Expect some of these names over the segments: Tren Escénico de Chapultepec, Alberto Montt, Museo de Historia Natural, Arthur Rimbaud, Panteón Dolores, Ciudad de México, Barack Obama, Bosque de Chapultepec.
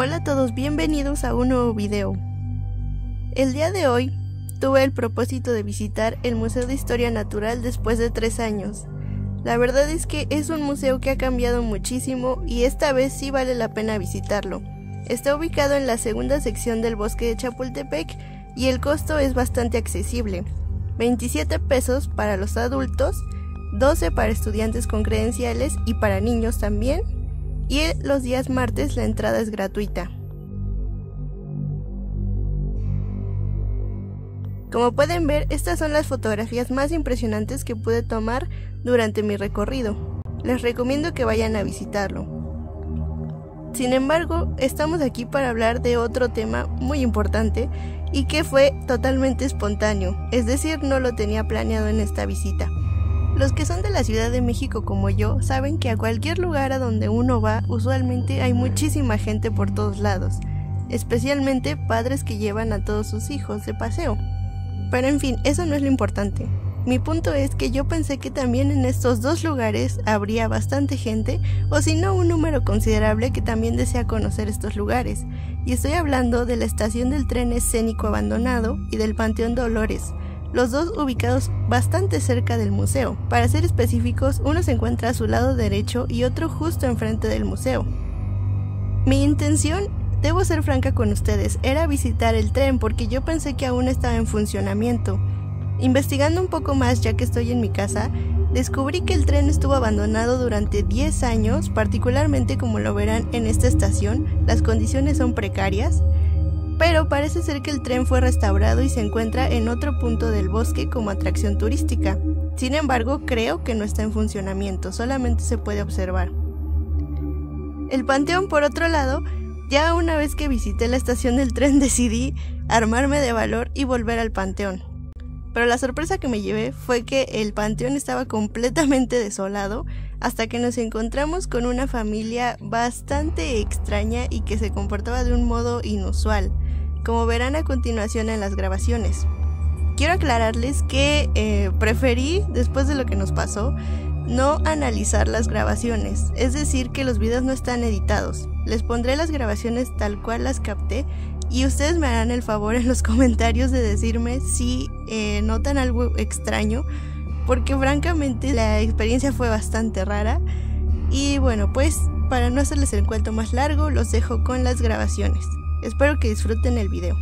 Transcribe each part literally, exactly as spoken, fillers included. Hola a todos, bienvenidos a un nuevo video. El día de hoy tuve el propósito de visitar el Museo de Historia Natural después de tres años. La verdad es que es un museo que ha cambiado muchísimo y esta vez sí vale la pena visitarlo. Está ubicado en la segunda sección del Bosque de Chapultepec y el costo es bastante accesible. veintisiete pesos para los adultos, doce para estudiantes con credenciales y para niños también. Y los días martes la entrada es gratuita. Como pueden ver, estas son las fotografías más impresionantes que pude tomar durante mi recorrido. Les recomiendo que vayan a visitarlo. Sin embargo, estamos aquí para hablar de otro tema muy importante y que fue totalmente espontáneo, es decir, no lo tenía planeado en esta visita. Los que son de la Ciudad de México como yo saben que a cualquier lugar a donde uno va, usualmente hay muchísima gente por todos lados, especialmente padres que llevan a todos sus hijos de paseo. Pero en fin, eso no es lo importante. Mi punto es que yo pensé que también en estos dos lugares habría bastante gente, o si no un número considerable que también desea conocer estos lugares. Y estoy hablando de la estación del tren escénico abandonado y del Panteón Dolores, los dos ubicados bastante cerca del museo. Para ser específicos, uno se encuentra a su lado derecho y otro justo enfrente del museo. Mi intención, debo ser franca con ustedes, era visitar el tren porque yo pensé que aún estaba en funcionamiento. Investigando un poco más, ya que estoy en mi casa, descubrí que el tren estuvo abandonado durante diez años, particularmente como lo verán en esta estación, las condiciones son precarias, pero parece ser que el tren fue restaurado y se encuentra en otro punto del bosque como atracción turística. Sin embargo, creo que no está en funcionamiento, solamente se puede observar. El panteón, por otro lado, ya una vez que visité la estación del tren decidí armarme de valor y volver al panteón. Pero la sorpresa que me llevé fue que el panteón estaba completamente desolado hasta que nos encontramos con una familia bastante extraña y que se comportaba de un modo inusual, como verán a continuación en las grabaciones. Quiero aclararles que eh, preferí, después de lo que nos pasó, no analizar las grabaciones, es decir, que los videos no están editados. Les pondré las grabaciones tal cual las capté y ustedes me harán el favor en los comentarios de decirme si eh, notan algo extraño, porque francamente la experiencia fue bastante rara. Y bueno, pues para no hacerles el cuento más largo, los dejo con las grabaciones. Espero que disfruten el video.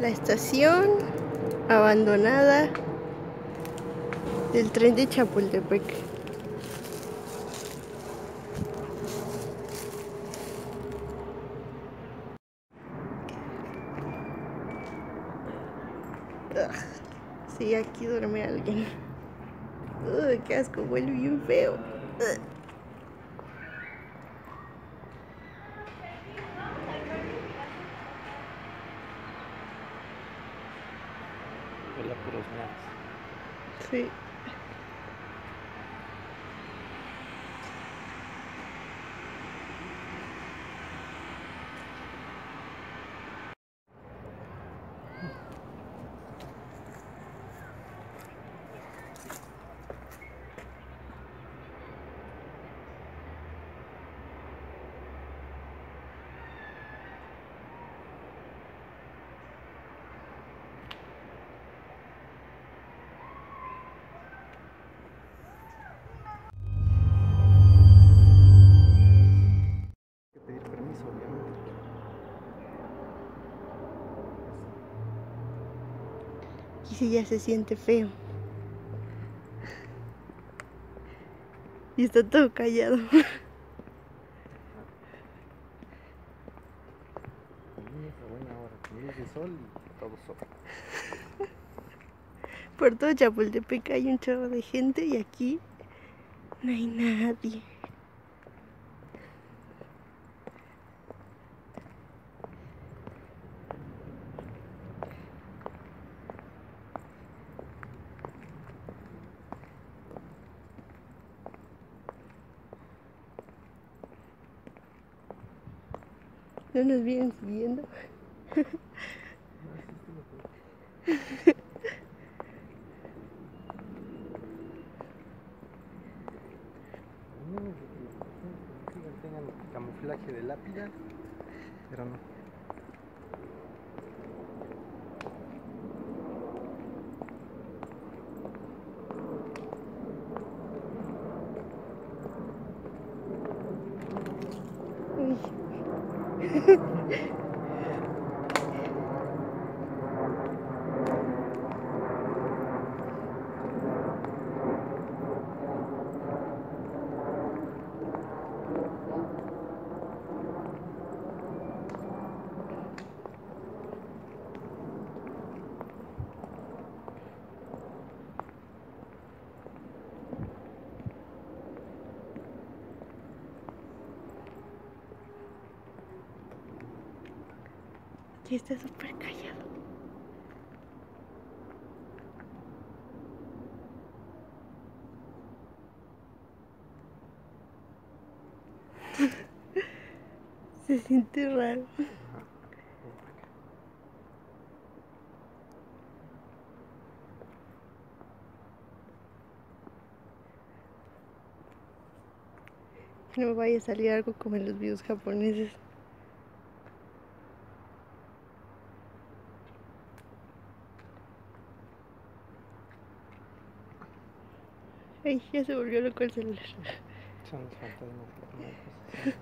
La estación abandonada del tren de Chapultepec. Sí, aquí duerme alguien. Uy, qué asco, huele bien feo. Ugh. Sí. Y si ya se siente feo. Y está todo callado. Por todo Chapultepec hay un chorro de gente y aquí no hay nadie. No nos vienen siguiendo. Tengan camuflaje de lápida, pero no. Y está súper callado. Se siente raro. No me vaya a salir algo como en los videos japoneses. Ay, ya se volvió loco el celular. Son fantasmas.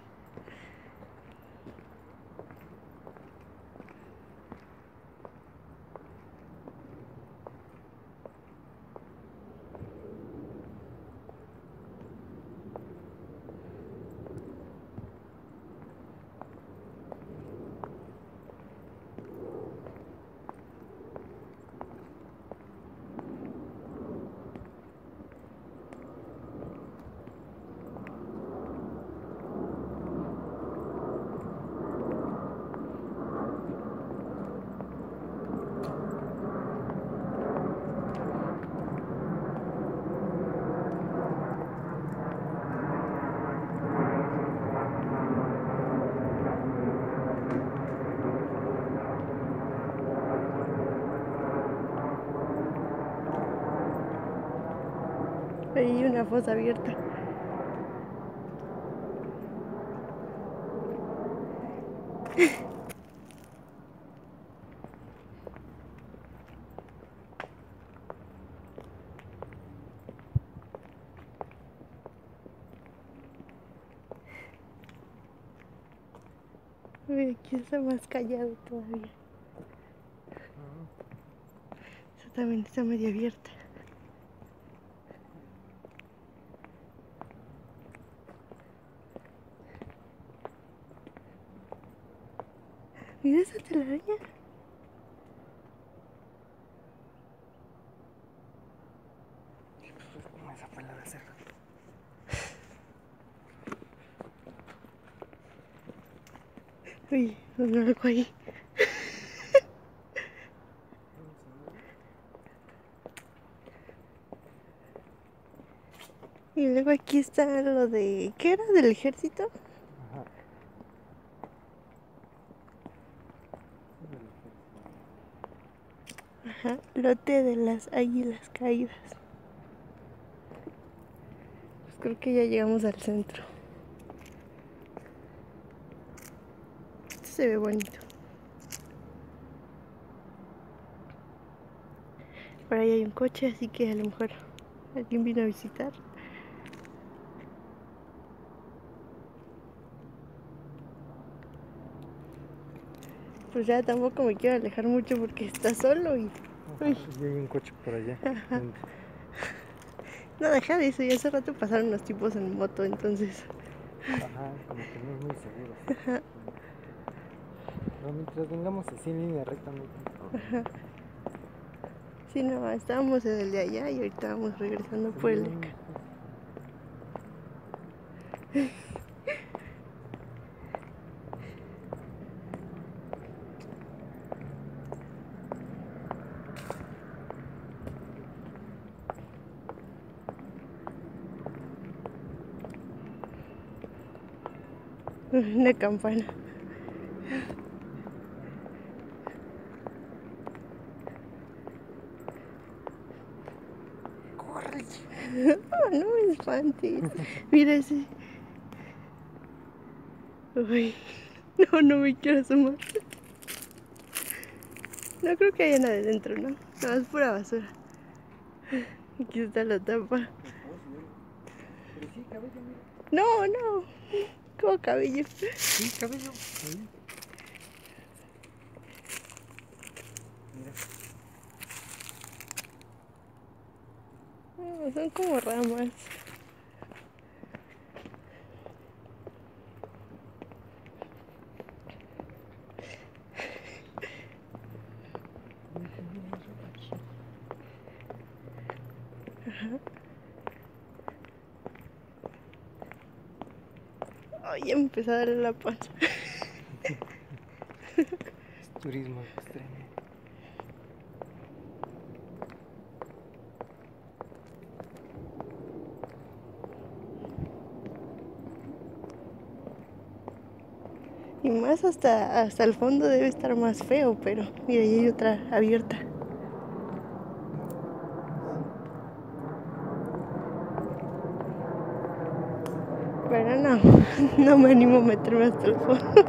Hay una fosa abierta. Mira, aquí está más callado todavía. Esa también está medio abierta. Mira esa telaraña. ¿Cómo esa palabra cerrada? Uy, no lo loco ahí. Y luego aquí está lo de... ¿Qué era? ¿Del ejército? Ajá, lote de las águilas caídas. Pues creo que ya llegamos al centro. Esto se ve bonito. Por ahí hay un coche, así que a lo mejor alguien vino a visitar. Pues ya tampoco me quiero alejar mucho porque está solo y... Uy. Y hay un coche por allá. Ajá. No, deja de eso, ya hace rato pasaron los tipos en moto, entonces... Ajá, como que no es muy seguro. Ajá. Pero mientras vengamos así en línea recta, muy bien. Ajá. Sí, no, estábamos en el de allá y ahorita vamos regresando sí, por el de acá. Sí. Una campana. ¡Corre! Oh, no me espantes. Mira ese. Uy. No, no me quiero asomar. No creo que haya nada dentro, ¿no? No, es pura basura. Aquí está la tapa. Pero sí, cabello, mira. No, no. ¿Cómo cabello? Sí, cabello. cabello. Mira. No, son como ramas. Ay, ya me empezó a darle la panza. Es turismo extremo. Y más hasta, hasta el fondo debe estar más feo, pero mira, ahí hay otra abierta. Pero no, no me animo a meterme hasta el fondo.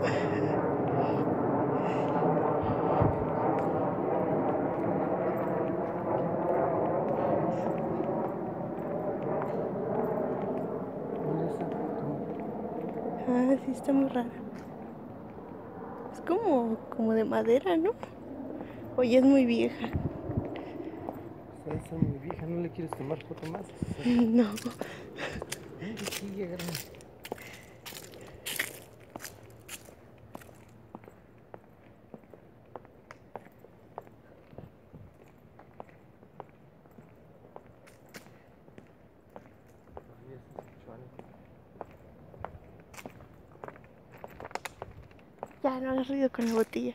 Ah, sí, está muy rara. Es como, como de madera, ¿no? O ya es muy vieja. O sea, esa es muy vieja, ¿no le quieres tomar foto más? O sea, no. Sí, llegaron. Ya no hagas ruido con la botella.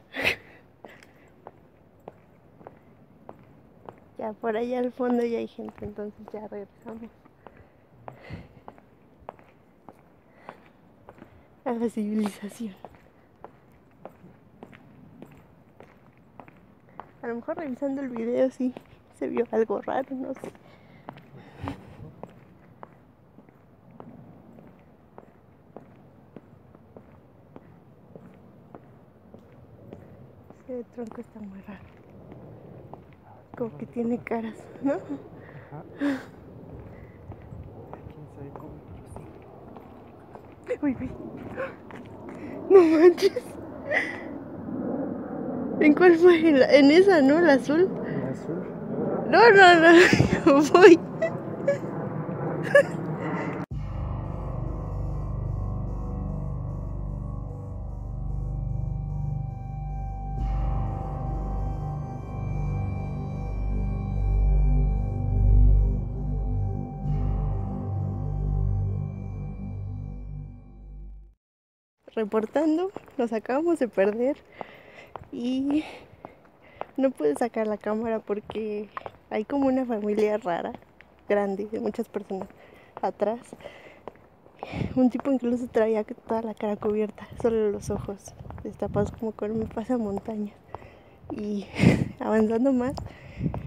Ya por allá al fondo ya hay gente, entonces ya regresamos. A la civilización. A lo mejor revisando el video sí se vio algo raro, no sé. Ese tronco está muy raro. Como que tiene caras, ¿no? Ajá. Uy, uy. No manches. ¿En cuál fue? ¿En, la, en esa, no? ¿La azul? ¿La azul? No, no, no. Yo voy. Reportando, nos acabamos de perder y no pude sacar la cámara porque hay como una familia rara, grande, de muchas personas atrás. Un tipo incluso traía toda la cara cubierta, solo los ojos destapados como con un pasamontaña. Y avanzando más,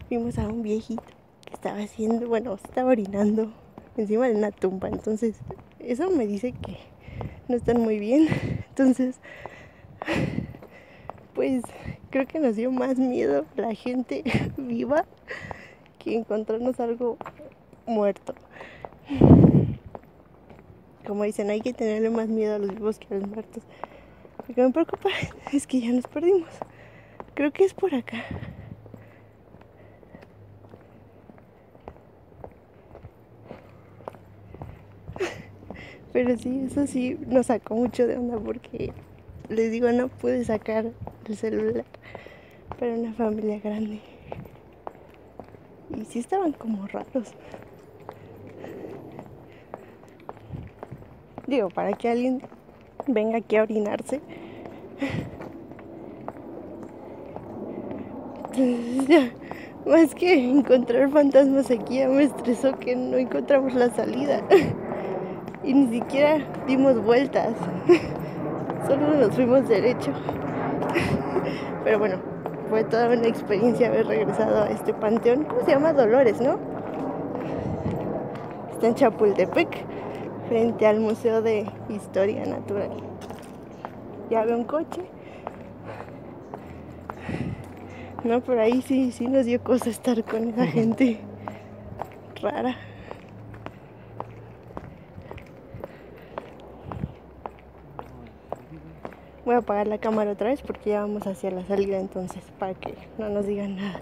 vimos a un viejito que estaba haciendo, bueno, estaba orinando encima de una tumba. Entonces, eso me dice que no están muy bien, entonces pues creo que nos dio más miedo la gente viva que encontrarnos algo muerto. Como dicen, hay que tenerle más miedo a los vivos que a los muertos. Lo que me preocupa es que ya nos perdimos. Creo que es por acá. Pero sí, eso sí nos sacó mucho de onda porque, les digo, no pude sacar el celular para una familia grande. Y sí estaban como raros. Digo, para que alguien venga aquí a orinarse. Entonces ya, más que encontrar fantasmas aquí, ya me estresó que no encontramos la salida. Y ni siquiera dimos vueltas, solo nos fuimos derecho. Pero bueno, fue toda una experiencia haber regresado a este panteón. ¿Cómo se llama? Dolores, ¿no? Está en Chapultepec, frente al Museo de Historia Natural. Ya veo un coche. No, por ahí sí, sí nos dio cosa estar con esa gente rara. Voy a apagar la cámara otra vez porque ya vamos hacia la salida, entonces, para que no nos digan nada.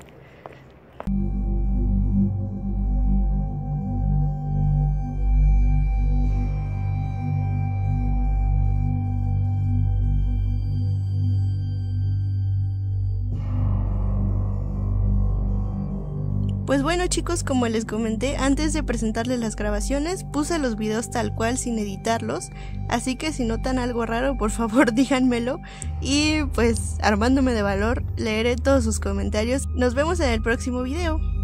Pues bueno chicos, como les comenté, antes de presentarles las grabaciones, puse los videos tal cual sin editarlos, así que si notan algo raro, por favor díganmelo, y pues armándome de valor, leeré todos sus comentarios. Nos vemos en el próximo video.